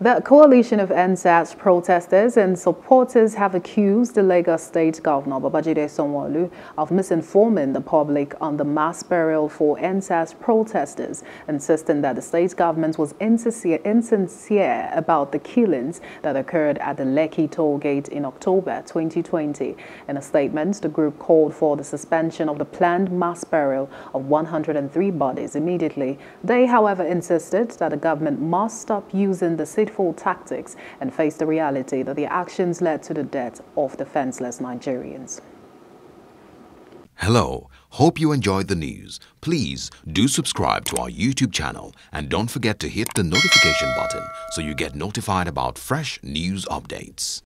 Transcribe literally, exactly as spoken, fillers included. The coalition of EndSARS protesters and supporters have accused the Lagos State Governor Babajide Sanwo-Olu of misinforming the public on the mass burial for EndSARS protesters, insisting that the state government was insincere, insincere about the killings that occurred at the Lekki Toll Gate in October twenty twenty. In a statement, the group called for the suspension of the planned mass burial of one hundred and three bodies immediately. They, however, insisted that the government must stop using the city tactics and face the reality that the actions led to the death of defenseless Nigerians. Hello, hope you enjoyed the news. Please do subscribe to our YouTube channel and don't forget to hit the notification button so you get notified about fresh news updates.